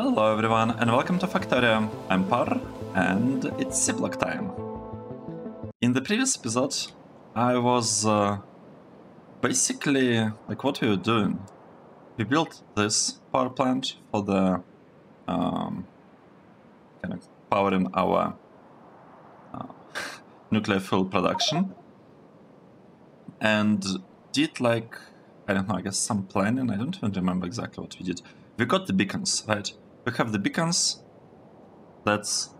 Hello everyone and welcome to Factorio. I'm Par and it's Seablock time. In the previous episode I was basically like what we were doing. We built this power plant for the kind of powering our nuclear fuel production, and did like, I don't know, I guess some planning. I don't even remember exactly what we did. We got the beacons, right? We have the beacons. That's,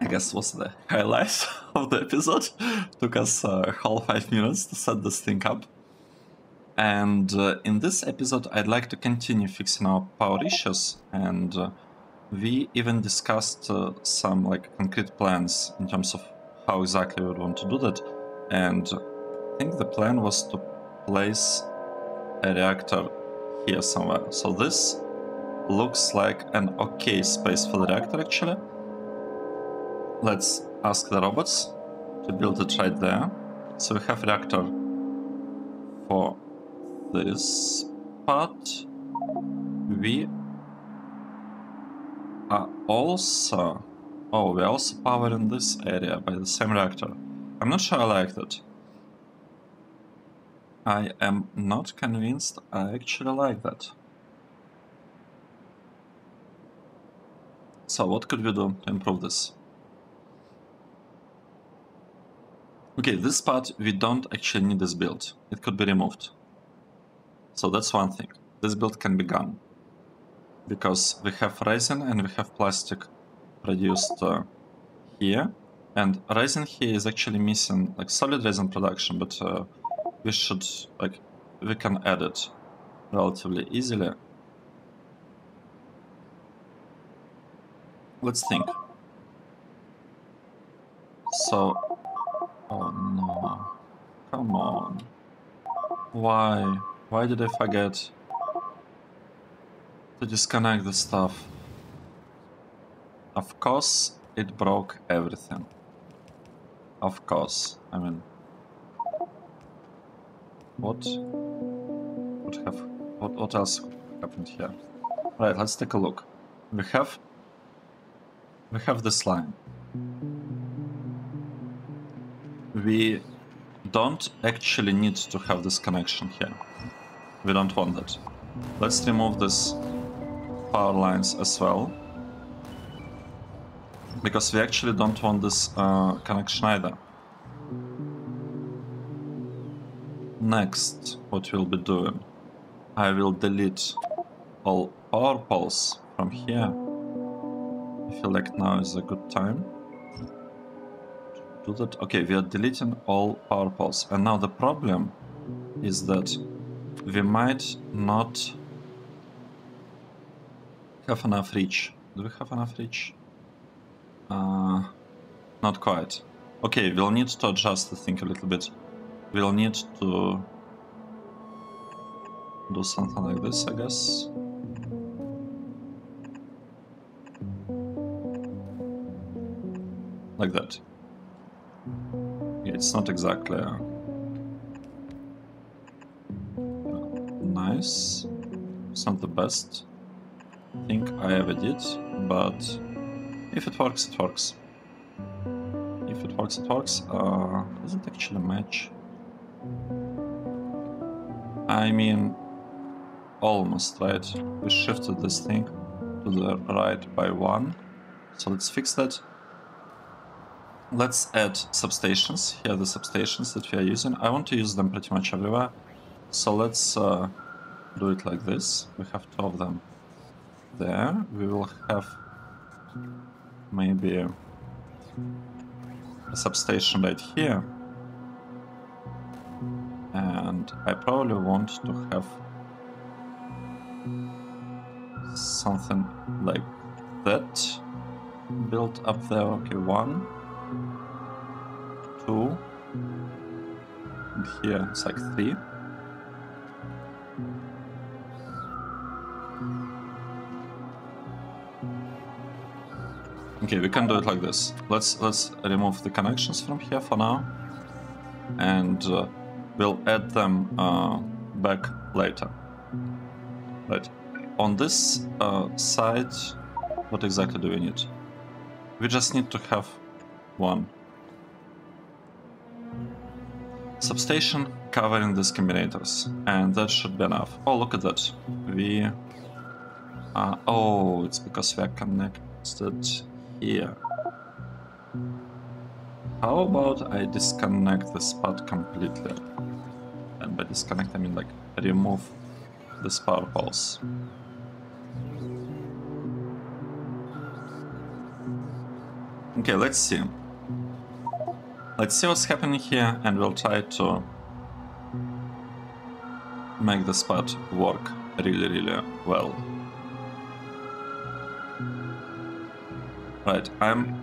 I guess, was the highlight of the episode. Took us whole 5 minutes to set this thing up. And in this episode, I'd like to continue fixing our power issues. And we even discussed some like concrete plans in terms of how exactly we would want to do that. And I think the plan was to place a reactor here somewhere. So this looks like an okay space for the reactor, actually. Let's ask the robots to build it right there. So we have reactor for this part. We are also... oh, we're also powering this area by the same reactor. I'm not sure I like that. I am not convinced I actually like that. So what could we do to improve this? Okay, this part we don't actually need this build. It could be removed. So that's one thing. This build can be gone. Because we have resin and we have plastic produced here. And resin here is actually missing, like solid resin production, but we should, like, we can add it relatively easily. Let's think. So, oh no, come on. Why did I forget to disconnect the stuff? Of course, it broke everything. Of course, I mean... What else happened here? Right, let's take a look. We have this line. We don't actually need to have this connection here. We don't want that. Let's remove this power lines as well, because we actually don't want this connection either. Next, what we'll be doing, I will delete all power poles from here. I feel like now is a good time to do that. Okay, we are deleting all power poles. And now the problem is that we might not have enough reach. Do we have enough reach? Not quite. Okay, we'll need to adjust the thing a little bit. We'll need to do something like this, I guess. Like that. Yeah, it's not exactly nice. It's not the best thing I ever did, but if it works, it works. If it works, it works. Does it actually match? I mean, almost, right? We shifted this thing to the right by one. So let's fix that. Let's add substations. Here are the substations that we are using. I want to use them pretty much everywhere. So let's do it like this. We have 2 of them there. We will have maybe a substation right here. And I probably want to have something like that built up there. Okay, 1, 2, and here it's like 3. Okay, we can do it like this. Let's remove the connections from here for now, and we'll add them back later. Right. on this side, what exactly do we need? We just need to have one substation covering these combinators, and that should be enough. Oh, look at that. We oh, it's because we are connected here. How about I disconnect this part completely? And by disconnect I mean like remove this power pulse. Okay, let's see. Let's see what's happening here, and we'll try to make this part work really, really well. Right, I'm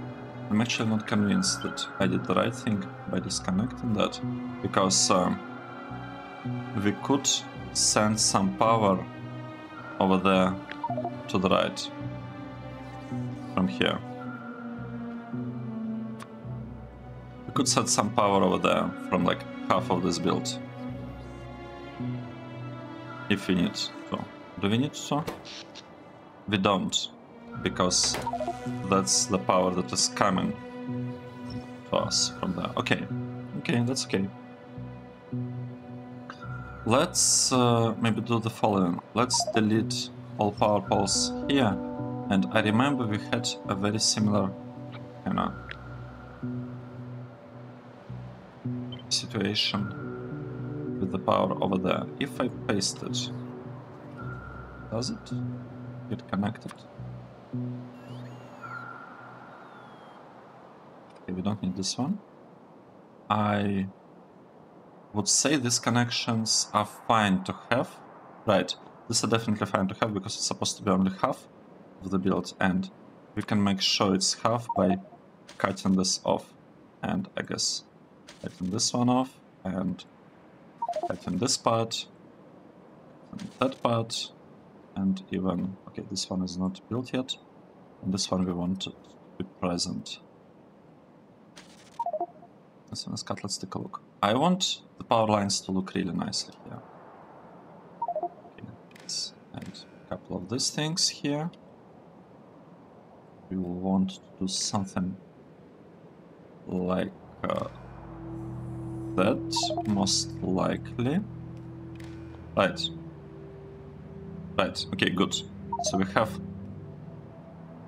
actually not convinced that I did the right thing by disconnecting that, because we could send some power over there to the right from here. Could set some power over there from like half of this build. If we need to. Do we need to? We don't, because that's the power that is coming to us from there. Okay, okay, that's okay. Let's maybe do the following. Let's delete all power poles here. And I remember we had a very similar, you know, situation with the power over there. If I paste it, does it get connected? Okay, we don't need this one. I would say these connections are fine to have. Right, these are definitely fine to have because it's supposed to be only half of the build, and we can make sure it's half by cutting this off, and I guess cutting this one off, and cutting this part, and that part, and even, okay, this one is not built yet, and this one we want it to be present. This one is cut, let's take a look. I want the power lines to look really nicely here. Okay, and a couple of these things here. We will want to do something like that, most likely. Right. Right, okay, good. So we have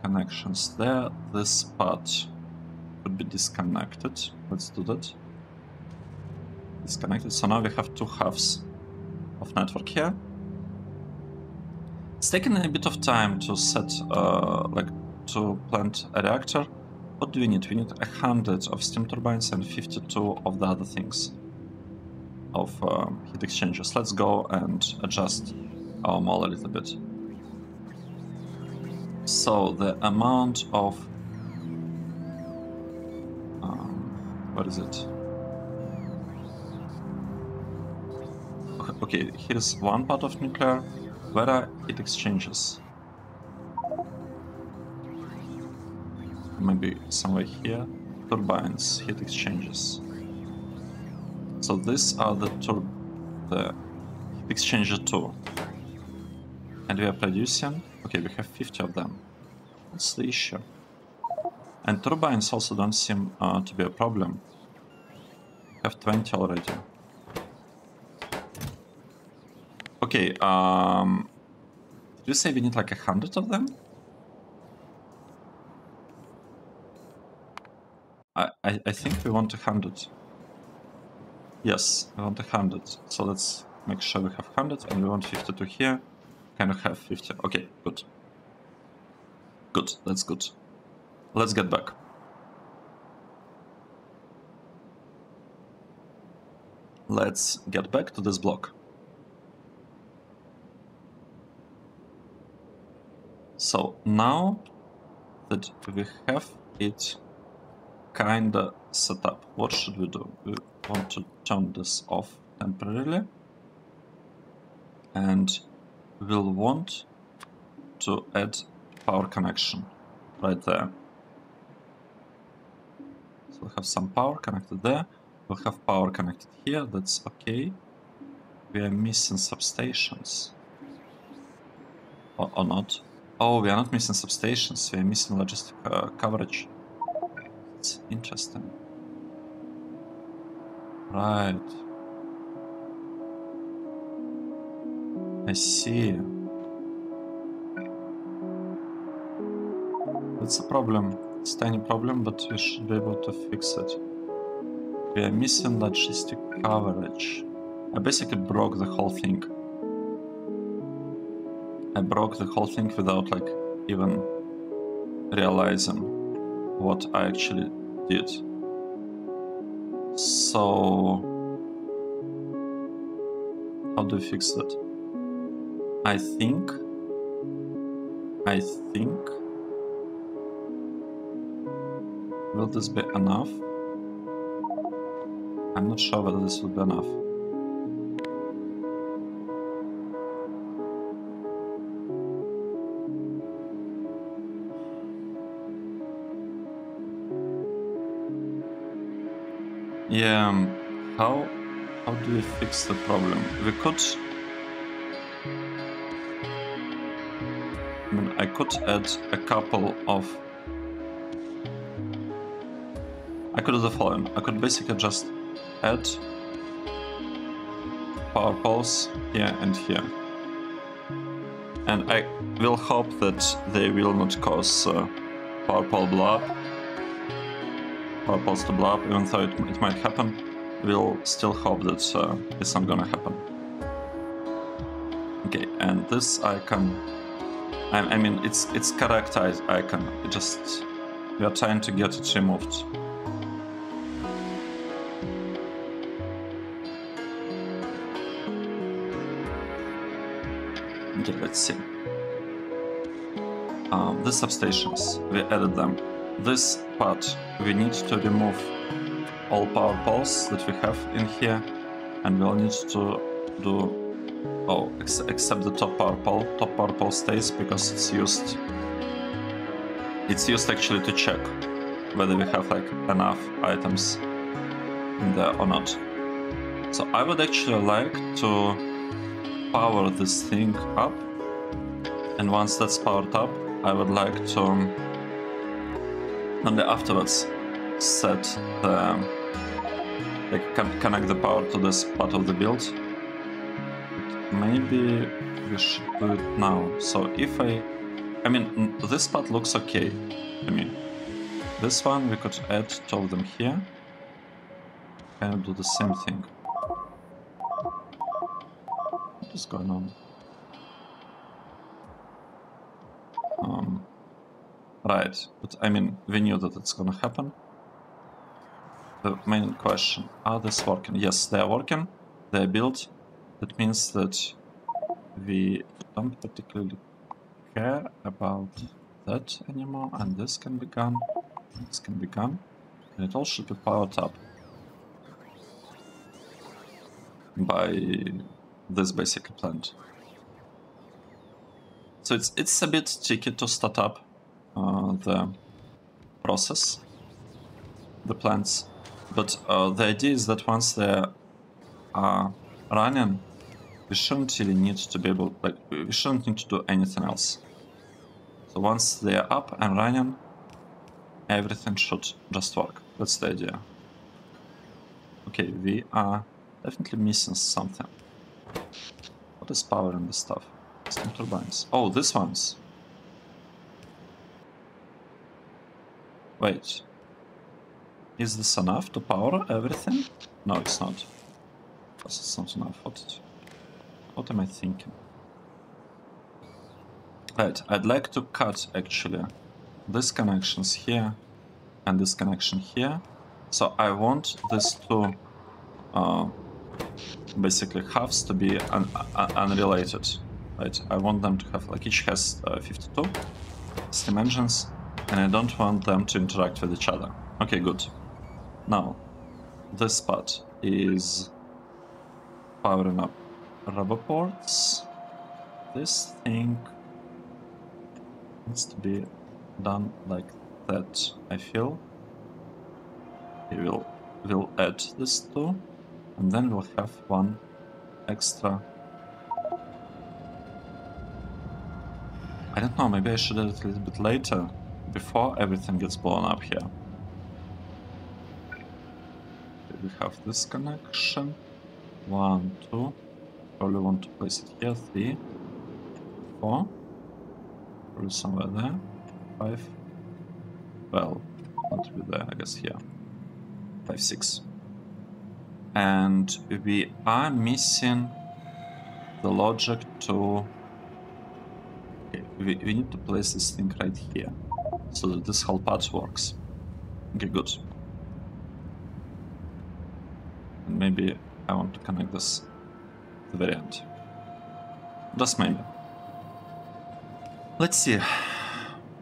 connections there. This part could be disconnected. Let's do that. Disconnected. So now we have two halves of network here. It's taken a bit of time to set, like, to plant a reactor. What do we need? We need 100 of steam turbines and 52 of the other things, of heat exchangers. Let's go and adjust our model a little bit. So the amount of what is it? Okay, here's one part of nuclear. Where are heat exchangers? Maybe somewhere here. Turbines, heat exchangers. So these are the heat exchanger 2. And we are producing... Okay, we have 50 of them. What's the issue? And turbines also don't seem to be a problem. We have 20 already. Okay, did you say we need like 100 of them? I think we want 100. Yes, we want 100. So let's make sure we have 100, and we want 52 here. Can we have 50? Okay, good. Good, that's good. Let's get back. Let's get back to this block. So now that we have it kinda set up, what should we do? We want to turn this off temporarily, and we'll want to add power connection right there. So we'll have some power connected there, we'll have power connected here, that's okay. We are missing substations. or not. Oh, we are not missing substations, we are missing logistic coverage. It's interesting. Right. I see. That's a problem. It's a tiny problem, but we should be able to fix it. We are missing logistic coverage. I basically broke the whole thing. I broke the whole thing without like even realizing what I actually did. So how do we fix that? I think will this be enough? I'm not sure whether this will be enough. Yeah, how do we fix the problem? We could... I mean, I could add a couple of... I could do the following. I could basically just add power poles here. And I will hope that they will not cause power pole blob. Or pulse to blow up, even though it might happen, we'll still hope that it's not gonna happen. Okay, and this icon, I mean, it's correct icon, it just, we are trying to get it removed. Okay, let's see. The substations, we added them. This part, we need to remove all power poles that we have in here, and we'll need to do, oh, except the top power pole. Top power pole stays because it's used actually to check whether we have like enough items in there or not. So I would actually like to power this thing up, and once that's powered up, I would like to only afterwards set the, like, connect the power to this part of the build. Maybe we should do it now. So if I mean, this part looks okay to me. This one we could add two of them here and do the same thing. What is going on? Right, but I mean, we knew that it's gonna happen. The main question, are these working? Yes, they are working, they are built. That means that we don't particularly care about that anymore, and this can be gone, this can be gone, and it all should be powered up by this basic plant. So it's a bit tricky to start up the process, the plants, but the idea is that once they are running, we shouldn't really need to be able, like, we shouldn't need to do anything else. So once they are up and running, everything should just work. That's the idea. Okay, we are definitely missing something. What is powering this stuff? Steam turbines. Oh, these ones. Wait, is this enough to power everything? No, it's not. Because it's not enough. What am I thinking? Right, I'd like to cut actually these connections here and this connection here. So I want these two basically halves to be unrelated. Right, I want them to have, like, each has 52 steam engines. And I don't want them to interact with each other. Okay, good. Now, this part is powering up rubber ports. This thing needs to be done like that, I feel. Okay, we'll add this too, and then we'll have one extra I don't know, maybe I should add it a little bit later, before everything gets blown up here. We have this connection. 1, 2. Probably want to place it here. 3, 4. Probably somewhere there. 5. Well, not really there, I guess here. 5, 6. And we are missing the logic to... Okay, we need to place this thing right here, so that this whole part works. Okay, good. And maybe I want to connect this to the very end. Just maybe. Let's see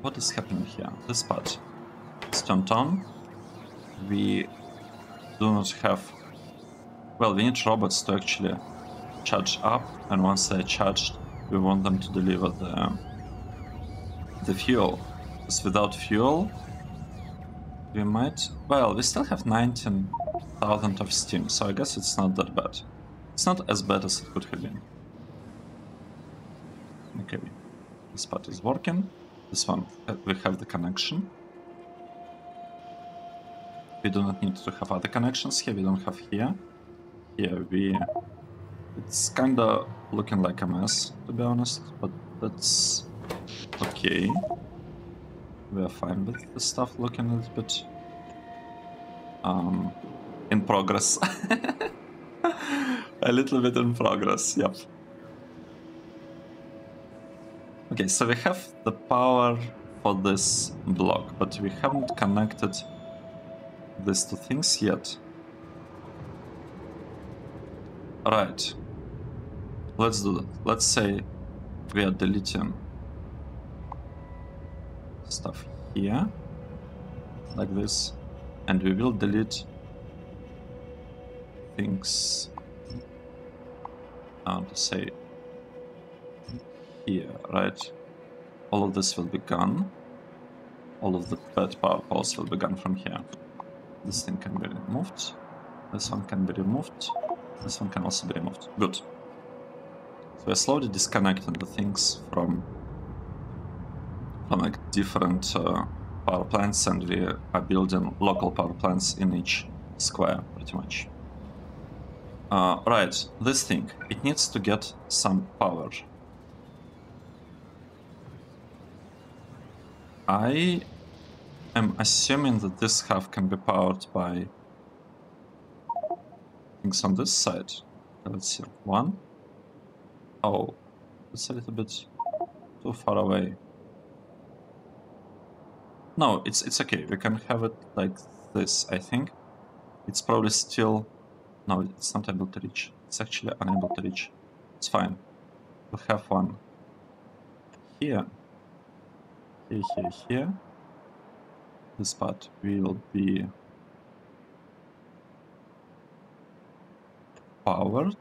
what is happening here. This part is turned on. We do not have... Well, we need robots to actually charge up, and once they're charged, we want them to deliver the fuel. Because without fuel, we might... Well, we still have 19,000 of steam, so I guess it's not that bad. It's not as bad as it could have been. Okay, this part is working. This one, we have the connection. We do not need to have other connections here, we don't have here. Here we... It's kinda looking like a mess, to be honest, but that's okay. We are fine with the stuff looking a little bit... in progress. A little bit in progress, yep. Okay, so we have the power for this block, but we haven't connected these two things yet. Right. Let's do that. Let's say we are deleting stuff here, like this, and we will delete things, I want to say, here, right? All of this will be gone. All of the bad power poles will be gone from here. This thing can be removed. This one can be removed. This one can also be removed. Good. So we're slowly disconnecting the things from like different power plants, and we are building local power plants in each square, pretty much. Right, this thing, it needs to get some power. I am assuming that this half can be powered by things on this side. Let's see, 1. Oh, it's a little bit too far away. No, it's okay. We can have it like this, I think. It's probably still... No, it's not able to reach. It's actually unable to reach. It's fine. We'll have one here. Here, here, here. This part will be powered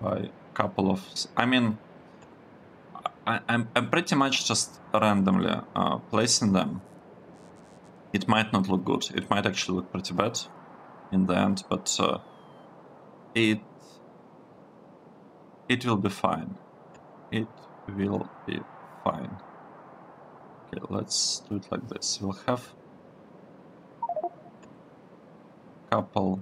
by a couple of... I mean, I'm pretty much just randomly placing them. It might not look good. It might actually look pretty bad in the end, but it will be fine. It will be fine. Okay, let's do it like this. We'll have a couple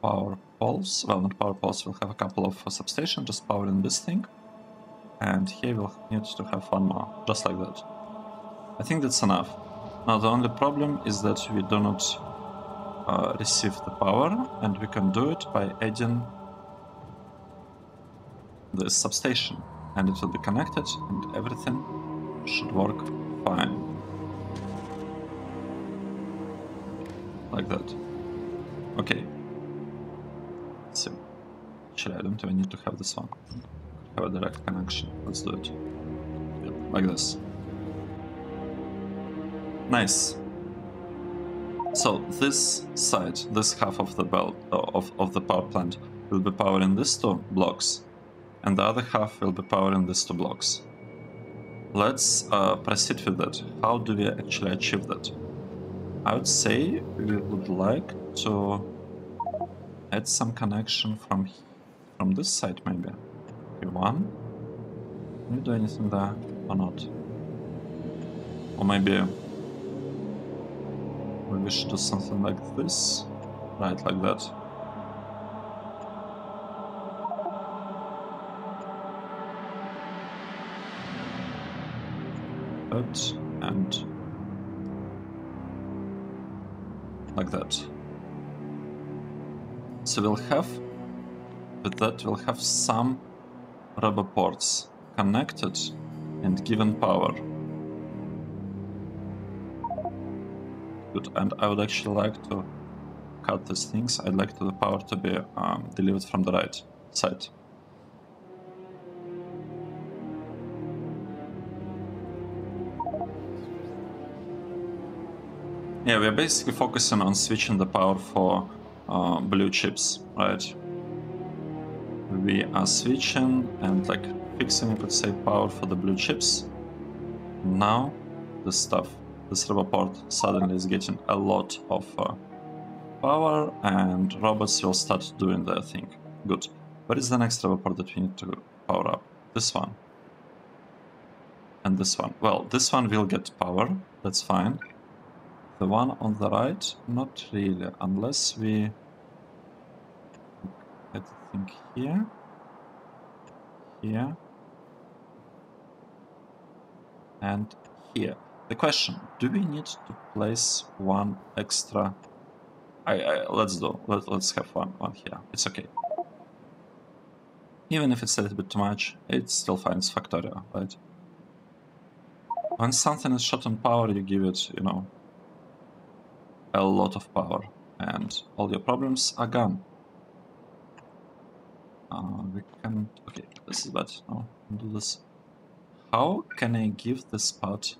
power poles. Well, not power poles. We'll have a couple of substations just powering this thing, and here we'll need to have one more, just like that. I think that's enough. Now the only problem is that we do not receive the power, and we can do it by adding the substation, and it will be connected, and everything should work fine. Like that. Okay. So, actually I don't even need to have this one. Have a direct connection. Let's do it. Yep, like this. Nice. So this side, this half of the belt of the power plant will be powering these two blocks, and the other half will be powering these two blocks. Let's proceed with that. How do we actually achieve that? I would say we would like to add some connection from this side, maybe. Give one. Can you do anything there or not? Or maybe we should do something like this. Right, like that. That and like that. So we'll have, with that we'll have some rubber ports connected and given power. Good, and I would actually like to cut these things. I'd like the power to be delivered from the right side. Yeah, we're basically focusing on switching the power for blue chips, right? We are switching and like fixing, you could say, power for the blue chips. Now this stuff, this rubber port suddenly is getting a lot of power, and robots will start doing their thing. Good. Where is the next rubber port that we need to power up? This one. And this one. Well, this one will get power, that's fine. The one on the right? Not really, unless we get the thing here. Here. And here. The question, do we need to place one extra? Let's have one here. It's okay. Even if it's a little bit too much, it's still fine. It's Factorio, right? When something is short on power, you give it, you know, a lot of power, and all your problems are gone. We can. Okay, this is bad. No, do this. How can I give this part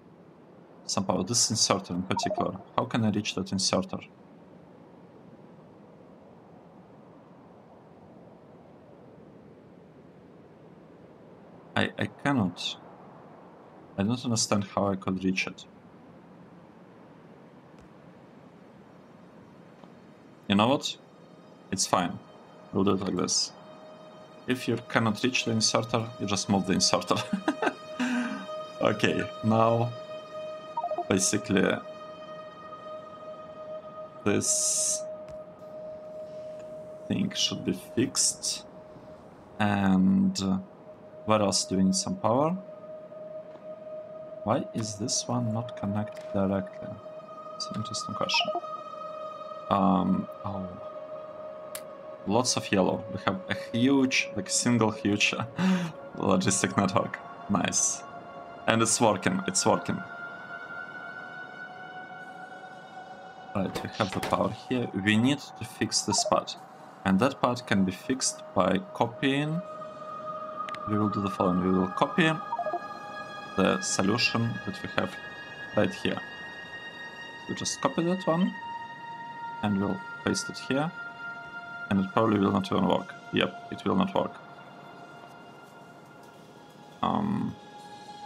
some power? This inserter in particular. How can I reach that inserter? I cannot. I don't understand how I could reach it. You know what? It's fine. We'll do it like this. If you cannot reach the inserter, you just move the inserter. Okay, now basically this thing should be fixed. And where else do we need some power? Why is this one not connected directly? It's an interesting question. Oh, lots of yellow. We have a huge, like single huge logistic network. Nice. And it's working, it's working. Right, we have the power here. We need to fix this part. And that part can be fixed by copying. We will do the following. We will copy the solution that we have right here. So we just copy that one. And we'll paste it here, and it probably will not even work. Yep, it will not work.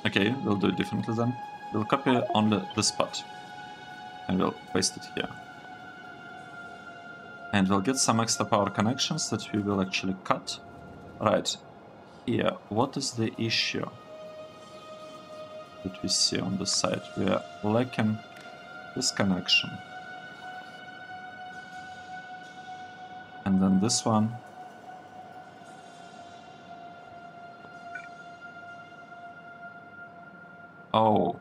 Okay, we'll do it differently then. We'll copy only this part, and we'll paste it here. And we'll get some extra power connections that we will actually cut. Right, here, what is the issue that we see on this side? We are lacking this connection. And then this one. Oh.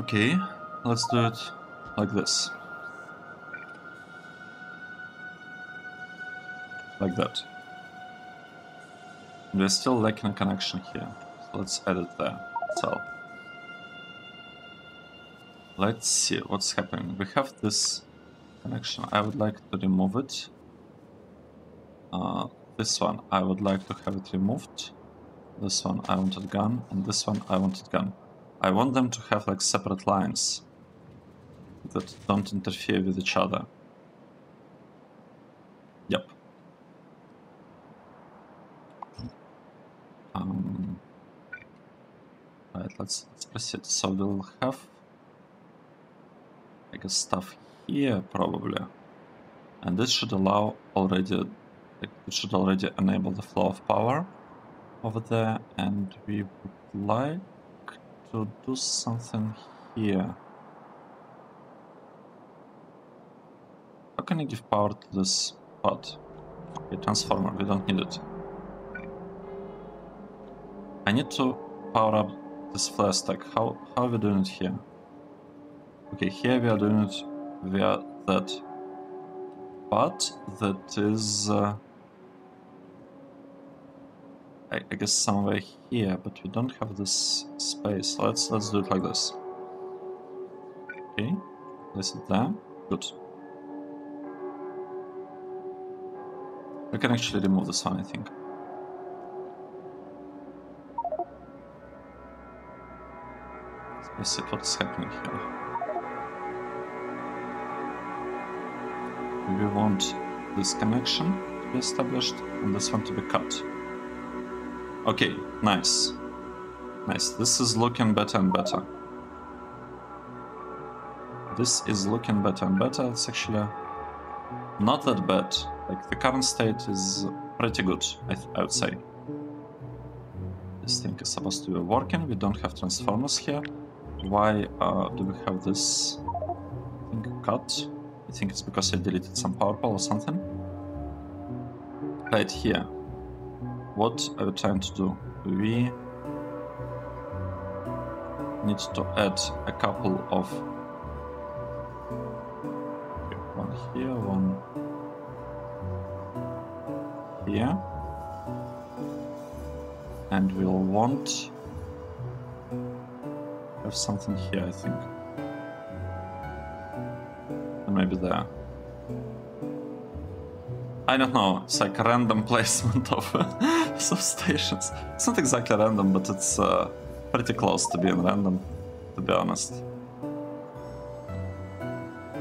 Okay, let's do it like this. Like that. We're still lacking a connection here. So let's add it there. So. Let's see what's happening. We have this connection. I would like to remove it. This one, I would like to have it removed. This one, I want it gone. And this one, I want it gone. I want them to have like separate lines that don't interfere with each other. Yep. Right, let's proceed. So we'll have stuff here probably, and this should allow already, it should already enable the flow of power over there. And we would like to do something here. How can I give power to this part? Okay, transformer, we don't need it. I need to power up this flare stack. How are we doing it here? Okay, here we are doing it via that part that is, I guess somewhere here, but we don't have this space. Let's do it like this. Okay, place it there. Good. We can actually remove this one, I think. Let's see what's happening here. We want this connection to be established and this one to be cut. Okay, nice. Nice. This is looking better and better. This is looking better and better. It's actually not that bad. Like, the current state is pretty good, I would say. This thing is supposed to be working. We don't have transformers here. Why do we have this thing cut? I think it's because I deleted some power pole or something. Right here. What are we trying to do? We need to add a couple of... one here, one... here, and we'll want to have something here, I think, and maybe there. I don't know. It's like a random placement of substations. It's not exactly random, but it's pretty close to being random, to be honest.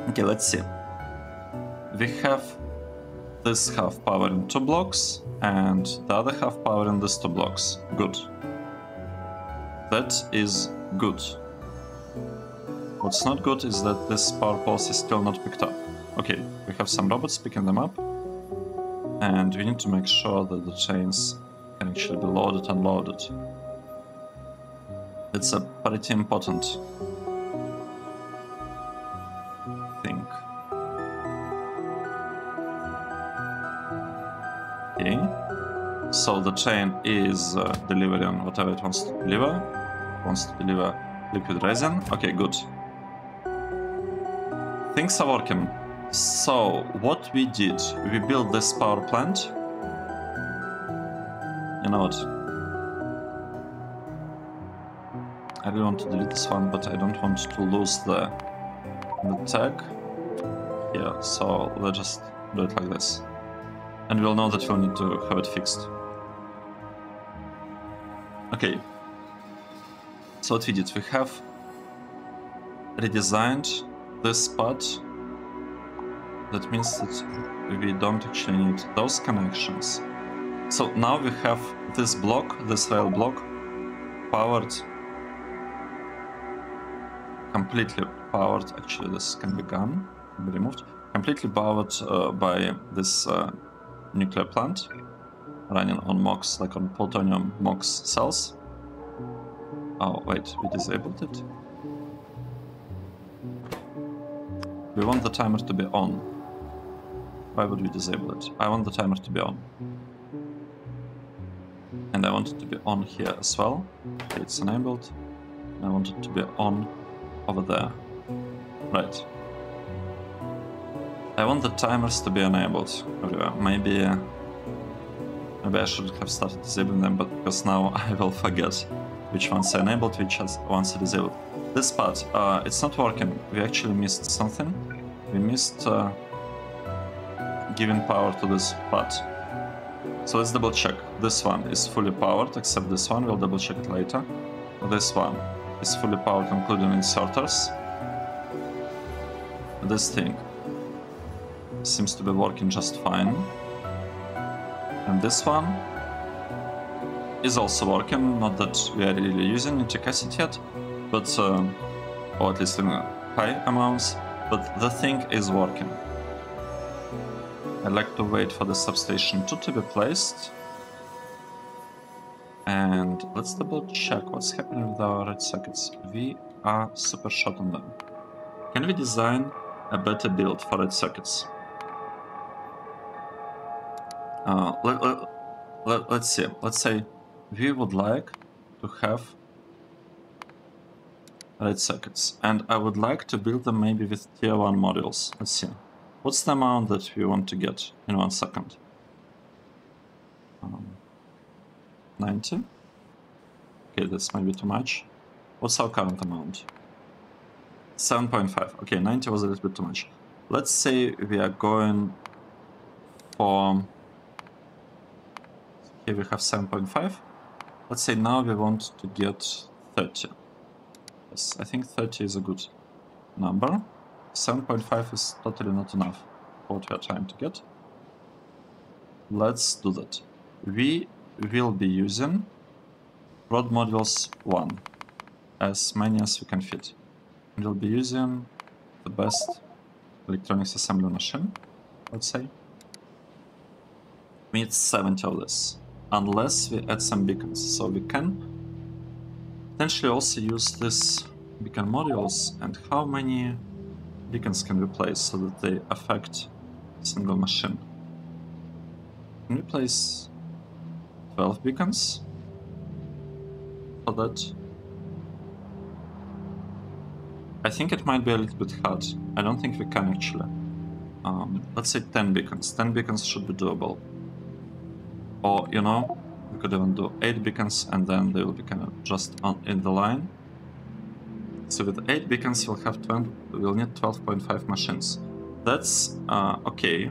Okay, let's see. We have this half powering two blocks, and the other half powering these two blocks. Good. That is good. What's not good is that this power pulse is still not picked up. Okay, we have some robots picking them up, and we need to make sure that the chains can actually be loaded and unloaded. It's a pretty important thing. Okay, so the chain is delivering whatever it wants to deliver. It wants to deliver liquid resin. Okay, good. Things are working. So what we did, we built this power plant. You know what? I really want to delete this one, but I don't want to lose the tag. Yeah, so let's just do it like this. And we'll know that we'll need to have it fixed. Okay. So what we did, we have redesigned this part. That means that we don't actually need those connections. So now we have this block, this rail block, powered, completely powered. Actually, this can be gone, can be removed. Completely powered by this nuclear plant running on MOX, like on plutonium MOX cells. Oh wait, we disabled it. We want the timer to be on. Why would we disable it? I want the timer to be on. And I want it to be on here as well. Okay, it's enabled. I want it to be on over there. Right. I want the timers to be enabled everywhere. Maybe I should have started disabling them, but because now I will forget which ones I enabled, which ones I disabled. This part, it's not working. We actually missed something. We missed giving power to this part. So let's double check. This one is fully powered, except this one. We'll double check it later. This one is fully powered, including inserters. This thing seems to be working just fine. And this one is also working. Not that we are really using nitric acid yet, but or at least in high amounts, but the thing is working. I'd like to wait for the substation 2 to be placed. And let's double check what's happening with our red circuits. We are super short on them. Can we design a better build for red circuits? Let's see. Let's say we would like to have red circuits, and I would like to build them maybe with tier 1 modules. Let's see. What's the amount that we want to get in 1 second? 90. Okay, that's maybe too much. What's our current amount? 7.5. Okay, 90 was a little bit too much. Let's say we are going for... Here we have 7.5. Let's say now we want to get 30. Yes, I think 30 is a good number. 7.5 is totally not enough for what we are trying to get. Let's do that. We will be using rod modules 1, as many as we can fit. We'll be using the best electronics assembly machine, let's say. We need 70 of this, unless we add some beacons. So we can potentially also use these beacon modules, and how many beacons can we place so that they affect a single machine? Can we place 12 beacons for that? I think it might be a little bit hard. I don't think we can actually. Let's say 10 beacons. 10 beacons should be doable. Or, you know, we could even do 8 beacons and then they will be kind of just on in the line. So with 8 beacons we'll have 20, we'll need 12.5 machines. That's okay.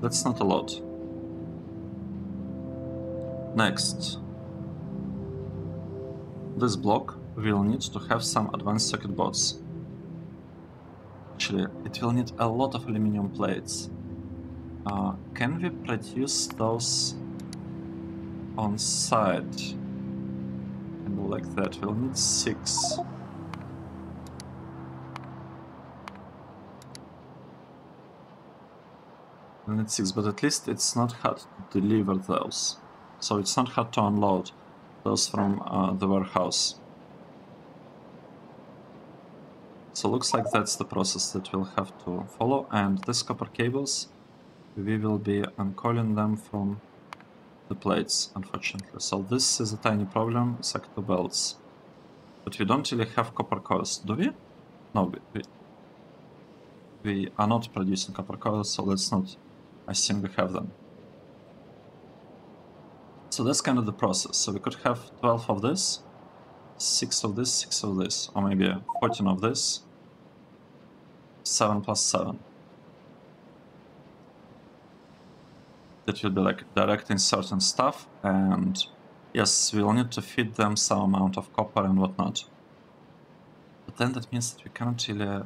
That's not a lot. Next, this block will need to have some advanced circuit boards. Actually, it will need a lot of aluminum plates. Can we produce those on site? And like that, we'll need 6. We'll need 6, but at least it's not hard to deliver those. So it's not hard to unload those from the warehouse. So looks like that's the process that we'll have to follow, and these copper cables, we will be uncoiling them from the plates, unfortunately. So this is a tiny problem, it's like 2 belts. But we don't really have copper coils, do we? No, we are not producing copper coils, so let's not assume we have them. So that's kind of the process. So we could have 12 of this, 6 of this, 6 of this, or maybe 14 of this, 7 plus 7. That will be like directing certain stuff, and yes, we'll need to feed them some amount of copper and whatnot. But then that means that we can't really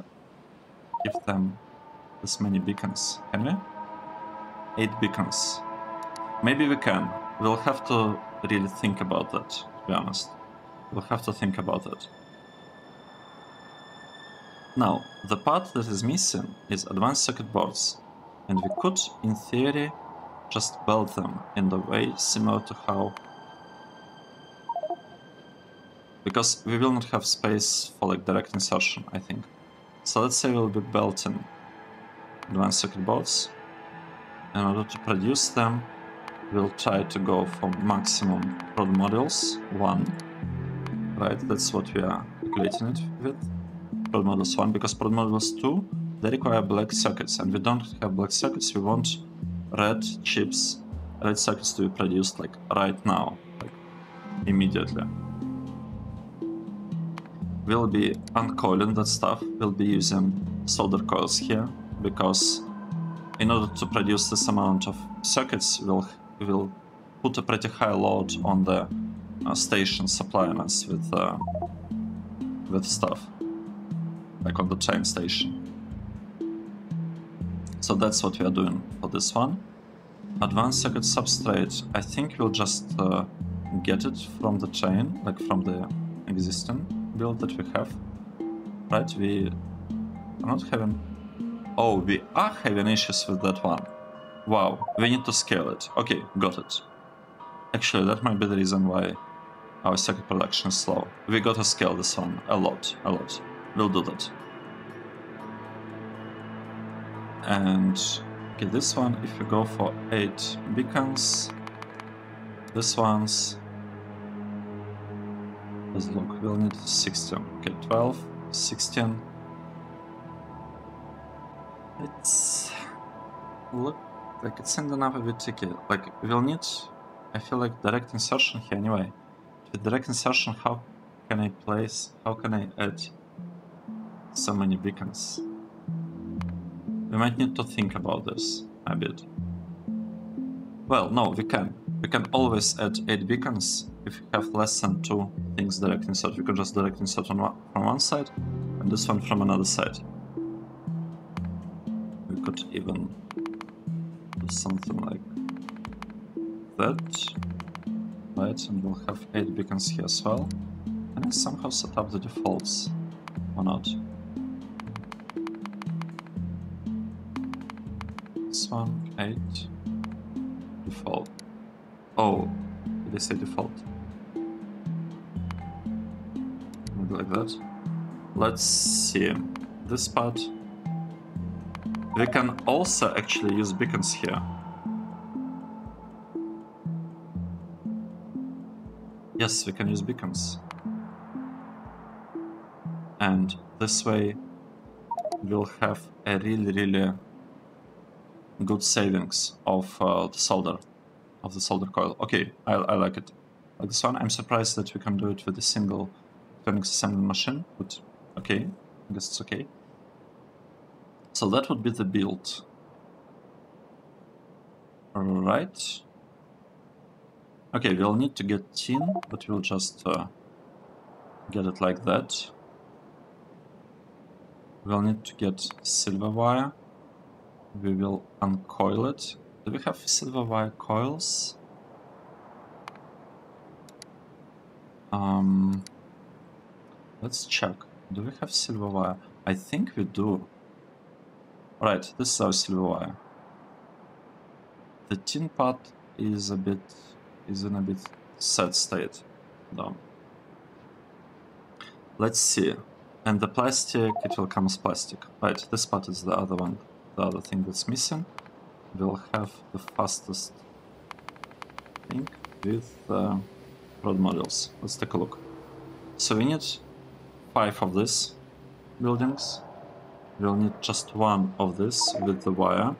give them this many beacons, can we? 8 beacons. Maybe we can. We'll have to really think about that, to be honest. We'll have to think about it. Now, the part that is missing is advanced circuit boards, and we could, in theory, just build them in the way similar to how... Because we will not have space for like direct insertion, I think. So let's say we'll be building advanced circuit boards. In order to produce them, we'll try to go for maximum rod modules 1. Right, that's what we are calculating it with. Prod modules 1, because prod modules 2, they require black circuits, and we don't have black circuits. We want red chips, red circuits to be produced like right now, like immediately. We'll be uncoiling that stuff. We'll be using solder coils here, because in order to produce this amount of circuits, we'll put a pretty high load on the station supplying us with stuff, like on the train station. So that's what we are doing for this one. Advanced circuit substrate, I think we'll just get it from the train, like from the existing build that we have. Right, we are not having... Oh, we are having issues with that one. Wow, we need to scale it. Okay, got it. Actually, that might be the reason why our circuit production is slow. We gotta scale this one a lot. We'll do that. And okay, this one, if we go for 8 beacons, this one's... Let's look, we'll need 16. Okay, 12, 16. It's... Look, like it's ending up a bit tricky. Like, we'll need... I feel like direct insertion here anyway. With direct insertion, how can I place... How can I add so many beacons? We might need to think about this a bit. Well, no, we can. We can always add 8 beacons if we have less than 2 things direct insert. We can just direct insert on from one side and this one from another side. We could even do something like that. Right, and we'll have 8 beacons here as well. Can I somehow set up the defaults or not? This one, 8. Default. Oh, did I say default? Maybe like that. Let's see. This part. We can also actually use beacons here. Yes, we can use beacons. And this way we'll have a really good savings of the solder, of the solder coil. Okay, I like it. Like this one, I'm surprised that we can do it with a single electronics assembly machine, but okay, I guess it's okay. So that would be the build. Alright. Okay, we'll need to get tin, but we'll just get it like that. We'll need to get silver wire. We will uncoil it. Do we have silver wire coils? Let's check. Do we have silver wire? I think we do. Alright, this is our silver wire. The tin part is a bit... is in a bit sad state. No. Let's see. And the plastic, it will come as plastic. Right, this part is the other one. The other thing that's missing. We'll have the fastest thing with rod modules. Let's take a look. So we need 5 of these buildings. We'll need just 1 of this with the wire.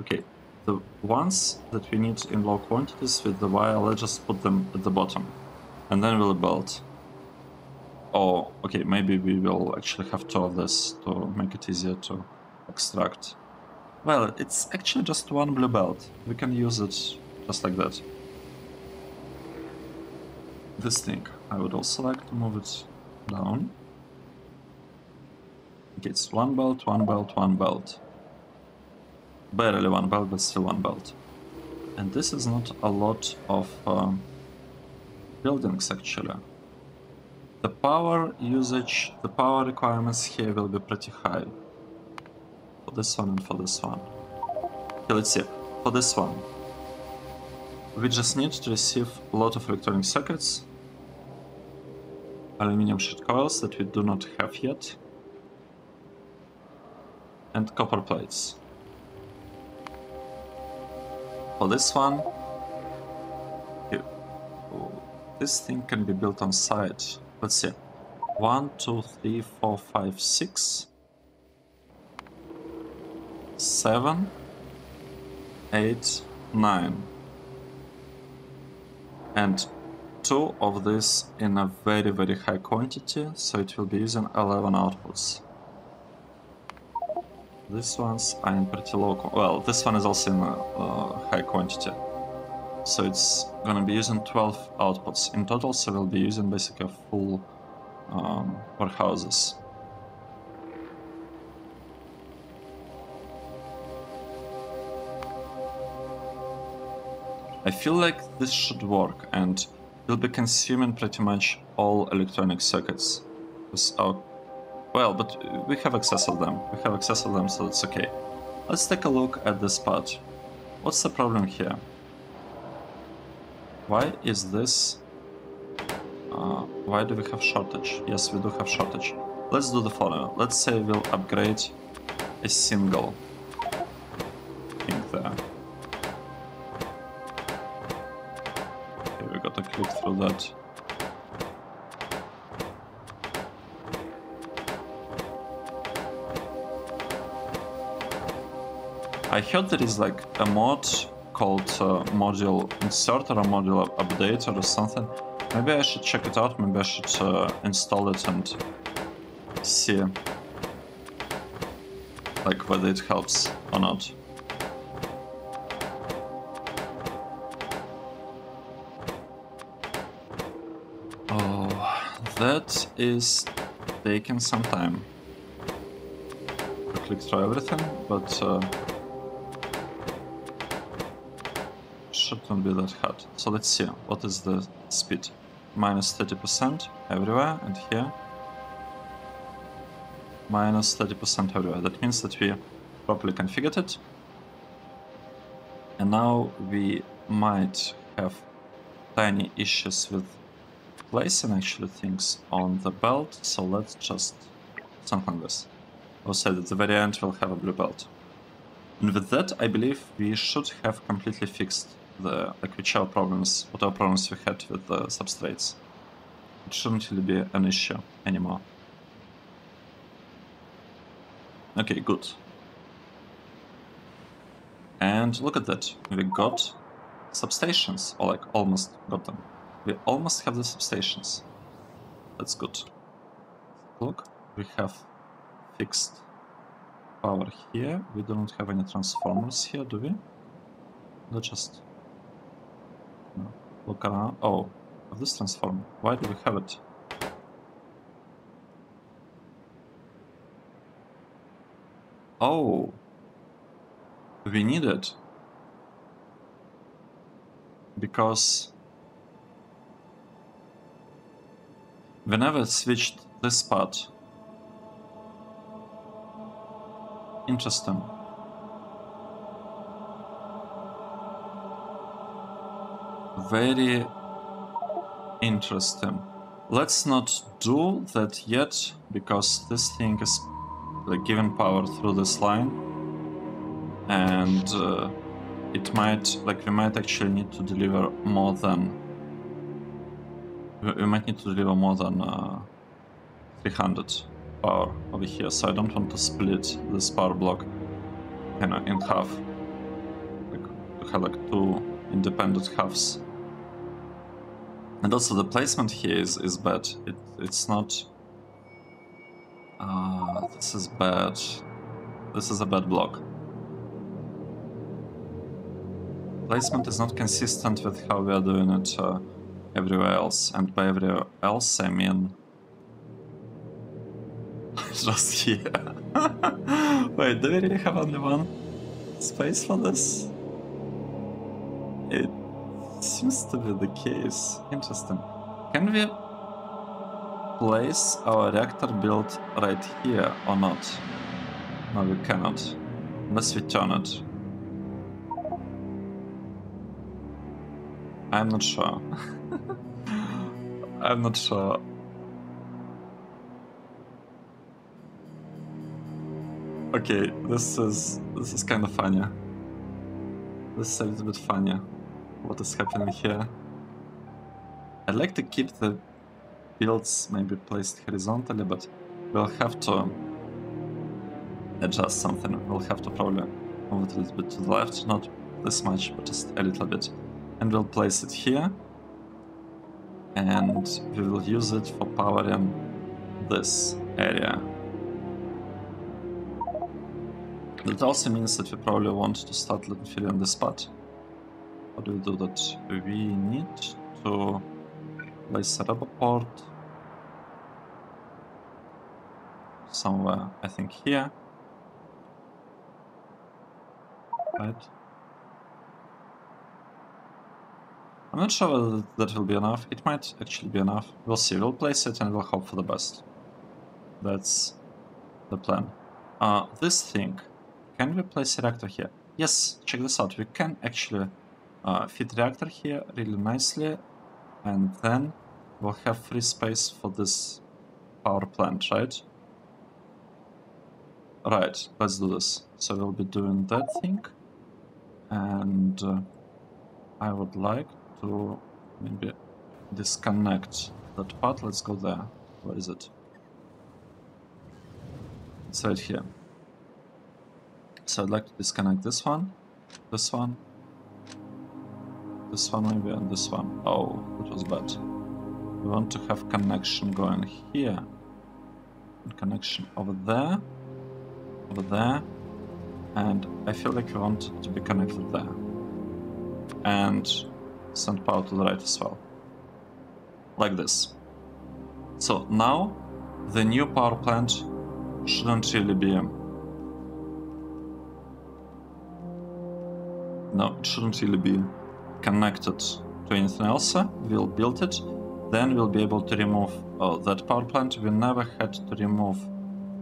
Okay, the ones that we need in low quantities with the wire, let's just put them at the bottom. And then we'll build. Oh, okay, maybe we will actually have 2 of this to make it easier to extract. Well, it's actually just 1 blue belt. We can use it just like that. This thing, I would also like to move it down. Okay, it's 1 belt, 1 belt, 1 belt. Barely 1 belt, but still 1 belt. And this is not a lot of buildings actually. The power usage, the power requirements here will be pretty high. For this one and for this one. Okay, let's see. For this one, we just need to receive a lot of electronic circuits, aluminium sheet coils that we do not have yet, and copper plates. For this one, this thing can be built on site. Let's see. 1, 2, 3, 4, 5, 6, 7, 8, 9. And 2 of this in a very high quantity, so it will be using 11 outputs. These ones are in pretty low quantity. Well, this one is also in a high quantity. So it's gonna be using 12 outputs in total, so we'll be using basically a full warehouses. I feel like this should work, and we'll be consuming pretty much all electronic circuits. Well, but we have access to them, so it's okay. Let's take a look at this part. What's the problem here? Why is this... why do we have shortage? Yes, we do have shortage. Let's do the following. Let's say we'll upgrade a single thing there. Okay, we gotta click through that. I heard there is like a mod called module insert or a module update or something. Maybe I should check it out, maybe I should install it and see like whether it helps or not. Oh, that is taking some time. I clicked through everything, but shouldn't be that hard. So let's see, what is the speed? Minus 30% everywhere and here. Minus 30% everywhere. That means that we properly configured it. And now we might have tiny issues with placing actually things on the belt. So let's just something like this. I'll say that at the very end we'll have a blue belt. And with that, I believe we should have completely fixed the whatever problems we had with the substrates. It shouldn't really be an issue anymore. Okay, good. And look at that, we got substations, or like almost got them. We almost have the substations. That's good. Look, we have fixed power here. We don't have any transformers here, do we? Let's just look around. Oh, have this transformer. Why do we have it? Oh, we need it because we never switched this part. Interesting. Very interesting. Let's not do that yet, because this thing is like giving power through this line, and it might, like, we might actually need to deliver more than we might need to deliver more than 300 power over here, so I don't want to split this power block, you know, in half, like to have like two independent halves. And also the placement here is bad. It's not this is bad. This is a bad block. Placement is not consistent with how we are doing it everywhere else, and by everywhere else I mean just here. Wait, do we really have only one space for this? It seems to be the case. Interesting. Can we place our reactor build right here or not? No, we cannot. Unless we turn it. I'm not sure. I'm not sure. Okay, this is kind of funny. This is a little bit funny. What is happening here? I'd like to keep the builds maybe placed horizontally, but we'll have to adjust something. We'll have to probably move it a little bit to the left, not this much, but just a little bit. And we'll place it here, and we will use it for powering this area. That also means that we probably want to start filling this part. How do we do that? We need to place a rubber port somewhere, I think here. Right. I'm not sure whether that will be enough. It might actually be enough. We'll see. We'll place it and we'll hope for the best. That's the plan. This thing. Can we place a reactor here? Yes, check this out. We can actually fit reactor here really nicely, and then we'll have free space for this power plant, right? Right, let's do this. So we'll be doing that thing, and I would like to maybe disconnect that part. Let's go there. Where is it? It's right here. So I'd like to disconnect this one, maybe, and this one. Oh, that was bad. We want to have connection going here, and connection over there, and I feel like we want to be connected there. And send power to the right as well. Like this. So now the new power plant shouldn't really be... No, it shouldn't really be connected to anything else. We'll build it, then we'll be able to remove that power plant. We never had to remove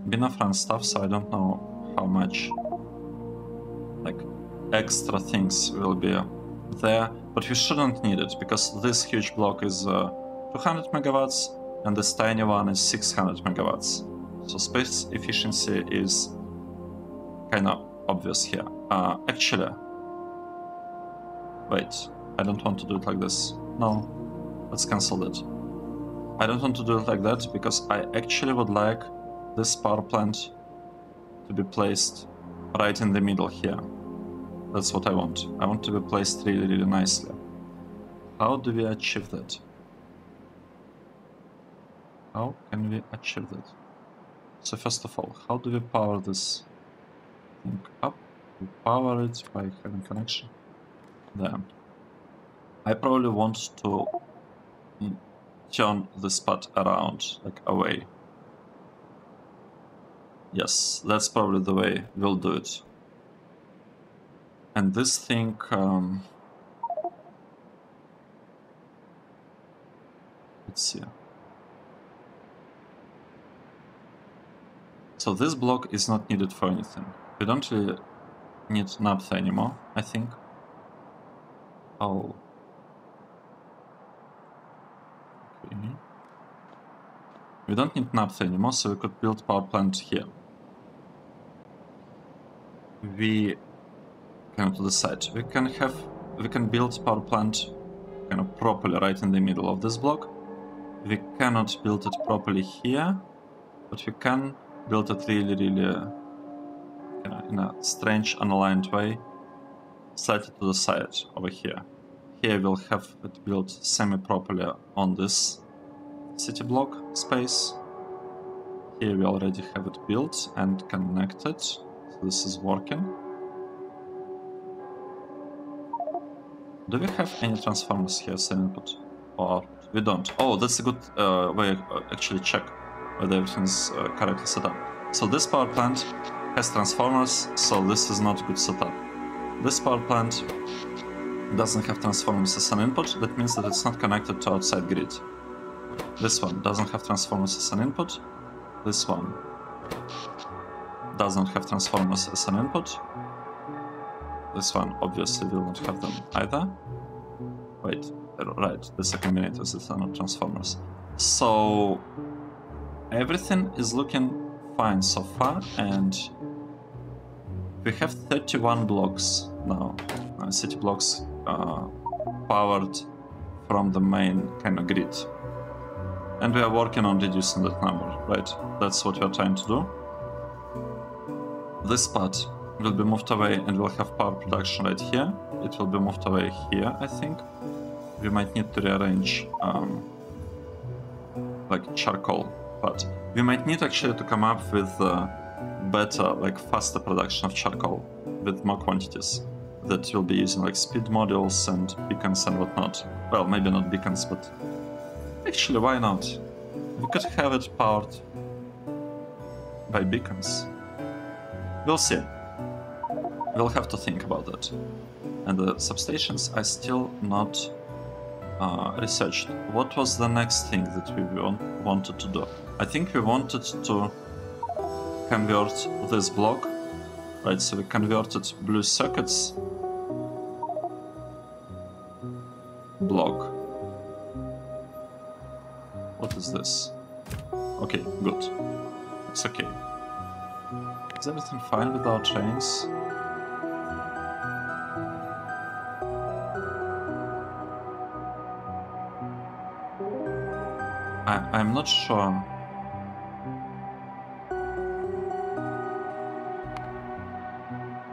Binafran stuff, so I don't know how much like extra things will be there, but we shouldn't need it because this huge block is 200 megawatts and this tiny one is 600 megawatts. So space efficiency is kind of obvious here. Actually. Wait, I don't want to do it like this. No, let's cancel that. I don't want to do it like that because I actually would like this power plant to be placed right in the middle here. That's what I want. I want to be placed really, really nicely. How do we achieve that? How can we achieve that? So first of all, how do we power this thing up? We power it by having connection. There. I probably want to turn this part around, like away. Yes, that's probably the way we'll do it. And this thing... let's see. So this block is not needed for anything. We don't really need naphtha anymore, I think. Oh. Okay. We don't need naphtha anymore, so we could build power plant here. We can to the side. We can build power plant kind of properly right in the middle of this block. We cannot build it properly here, but we can build it really, really in a strange, unaligned way. Slightly to the side over here. Here we'll have it built semi-properly on this city block space. Here we already have it built and connected, so this is working. Do we have any transformers here as an input? Or we don't. Oh, that's a good way to actually check whether everything's correctly set up. So this power plant has transformers, so this is not a good setup. This power plant doesn't have transformers as an input, that means that it's not connected to outside grid. This one doesn't have transformers as an input. This one doesn't have transformers as an input. This one obviously will not have them either. Wait, right, these are combinators, these are not transformers. So everything is looking fine so far, and we have 31 blocks now, city blocks powered from the main kind of grid. And we are working on reducing that number, right? That's what we are trying to do. This part will be moved away and we'll have power production right here. It will be moved away here, I think. We might need to rearrange like charcoal, but we might need actually to come up with better, like faster production of charcoal with more quantities that we'll be using, like speed modules and beacons and whatnot. Well, maybe not beacons, but actually, why not? We could have it powered by beacons. We'll see. We'll have to think about that. And the substations are still not researched. What was the next thing that we wanted to do? I think we wanted to convert this block Right, so we converted blue circuits. Block. What is this? Okay, good. It's okay. Is everything fine with our chains? I'm not sure.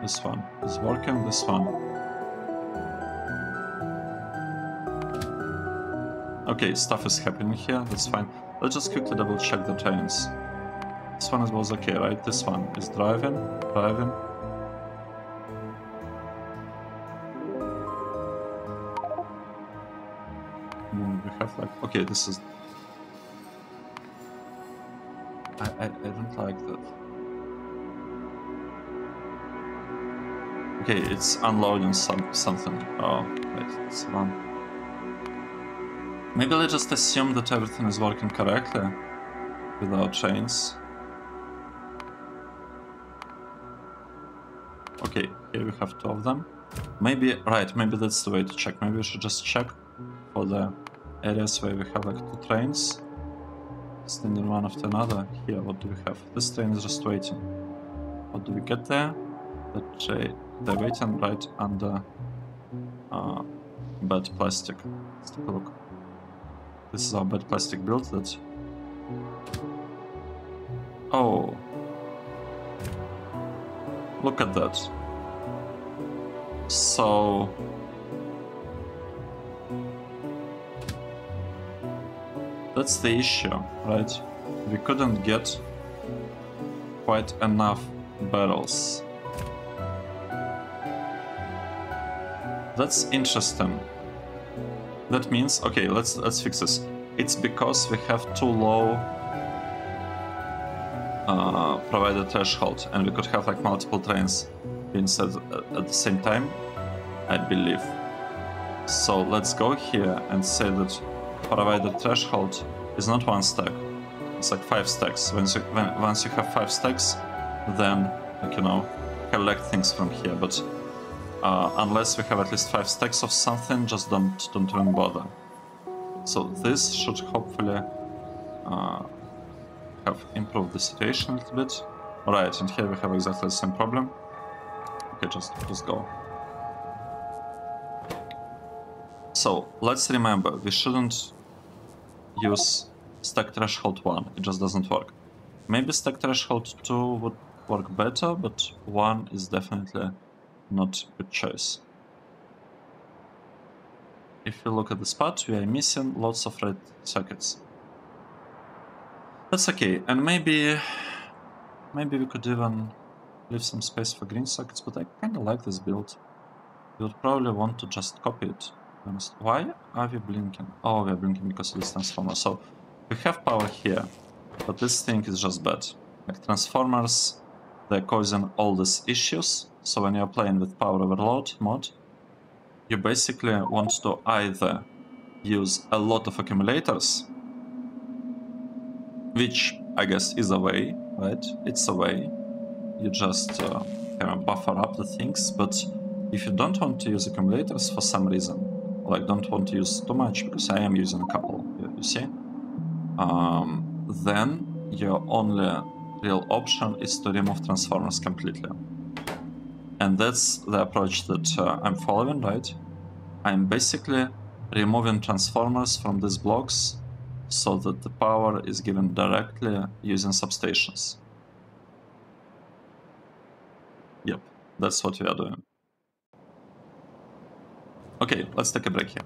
This one is working, this one. Okay, stuff is happening here, that's fine. Let's just quickly double check the trains. This one was okay, right? This one is driving, driving. We have like, okay, this is... I don't like that. Okay, it's unloading something. Oh, wait, it's one. Maybe let's just assume that everything is working correctly with our chains. Okay, here we have two of them. Maybe, right, maybe that's the way to check. Maybe we should just check for the areas where we have like two trains standing one after another. Here, what do we have? This train is just waiting. What do we get there? They're waiting right under bad plastic. Let's take a look. This is our bad plastic build. That. Oh, look at that. So that's the issue, right? We couldn't get quite enough barrels. That's interesting. That means, okay, let's fix this. It's because we have too low provided threshold, and we could have like multiple trains being set at the same time, I believe. So let's go here and say that provided threshold is not one stack. It's like 5 stacks. Once you have 5 stacks, then like, you know, collect things from here. But unless we have at least 5 stacks of something, just don't even bother. So this should hopefully have improved the situation a little bit. Alright, and here we have exactly the same problem. Okay, just go. So let's remember, we shouldn't use stack threshold 1, it just doesn't work. Maybe stack threshold 2 would work better, but 1 is definitely not a good choice. If you look at this part, we are missing lots of red circuits. That's okay, and maybe we could even leave some space for green circuits, but I kind of like this build. We would probably want to just copy it, to be honest. Why are we blinking? Oh, we are blinking because of this transformer. So we have power here, but this thing is just bad. Like transformers, they're causing all these issues. So when you're playing with Power Overload mod, you basically want to either use a lot of accumulators, which I guess is a way, right? It's a way. You just kind of buffer up the things, but if you don't want to use accumulators for some reason, like don't want to use too much, because I am using a couple, you see, then your only real option is to remove transformers completely. And that's the approach that I'm following, right? I'm basically removing transformers from these blocks so that the power is given directly using substations. Yep, that's what we are doing. Okay, let's take a break here.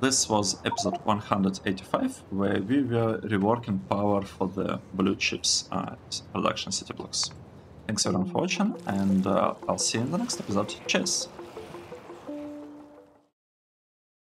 This was episode 185, where we were reworking power for the blue chips production city blocks. Thanks everyone for watching, and I'll see you in the next episode. Cheers!